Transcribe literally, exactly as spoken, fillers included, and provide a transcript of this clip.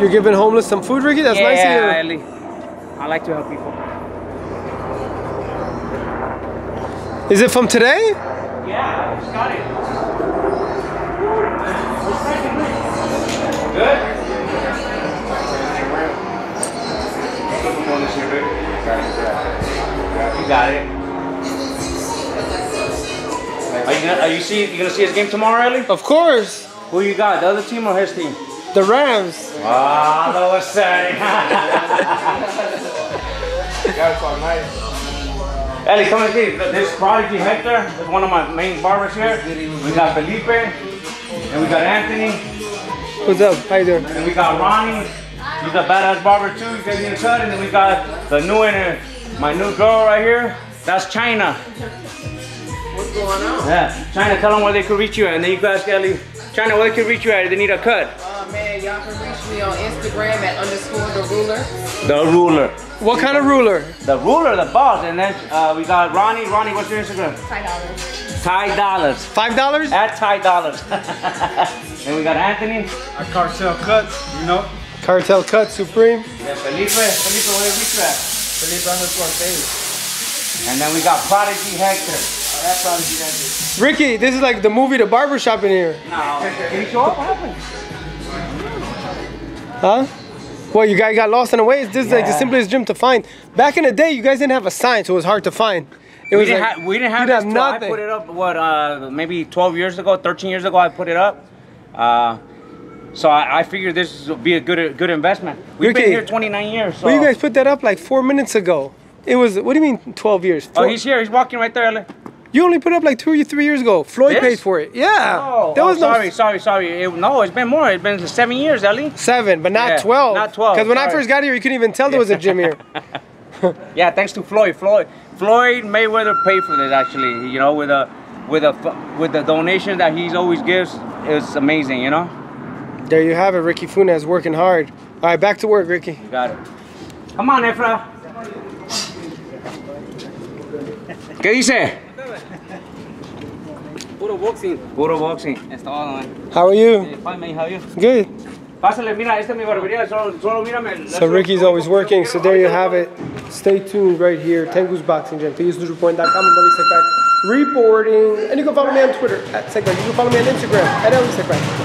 You're giving homeless some food, Ricky? That's yeah, nice of you. Yeah, I like to help people. Is it from today? Yeah, I just got it. Good? You got it. Are you gonna, are you see, you gonna see his game tomorrow, Elie? Of course. Who you got? The other team or his team? The Rams. Ah, that was sad. Elie, come and see. This Prodigy Hector is one of my main barbers here. We got Felipe, and we got Anthony. What's up? How you doing? And we got Ronnie. He's a badass barber too. You guys need to cut. And then we got the new and my new girl right here. That's China. What's going on? Yeah, China, tell them where they could reach you at. And then you guys, Elie, China, where they could reach you at. They need a cut. Uh, man, y'all can reach me on Instagram at underscore the ruler. The ruler. What kind of ruler? The ruler, the boss. And then uh, we got Ronnie. Ronnie, what's your Instagram? Ty Dollars. Ty Dollars. Five dollars? At Ty Dollars. And we got Anthony. Our cartel cuts, you know. Cartel cuts, supreme. Yeah, Felipe. Felipe, where they reach you at? Felipe underscore Davis. And then we got Prodigy Hector. Ricky, this is like the movie The Barbershop in here. No. Can you show up? What happened? Huh? Well, you guys got lost in the ways. This is yeah. like the simplest gym to find. Back in the day, you guys didn't have a sign, so it was hard to find. It we, was didn't like, ha we didn't have this. I put it up, what, uh, maybe twelve years ago, thirteen years ago, I put it up. Uh, so I, I figured this would be a good good investment. We've Ricky, been here twenty-nine years. So. Well, you guys put that up like four minutes ago. It was, what do you mean twelve years? Four. Oh, he's here. He's walking right there, Elie. You only put it up like two or three years ago. Floyd this? paid for it. Yeah. Oh, that was oh sorry, no... sorry, sorry. It, no, it's been more. It's been seven years, Elie. Seven, but not yeah, twelve. Not twelve. Because when sorry. I first got here, you couldn't even tell there was a gym here. Yeah, thanks to Floyd. Floyd, Floyd Mayweather paid for this. Actually, you know, with a, with a, with the donation that he always gives, it's amazing. You know. There you have it, Ricky Funez working hard. All right, back to work, Ricky. You got it. Come on, Efra. ¿Qué dice? Puro boxing. Puro boxing. How are you? Fine, man. How are you? Good. So Ricky's always working, so there you have it. Stay tuned right here. Tengu's Boxing Gym. Tengu's Rupoint dot com. I'm Elie Seckbach reporting. And you can follow me on Twitter at Seckbach. You can follow me on Instagram at Elie Seckbach.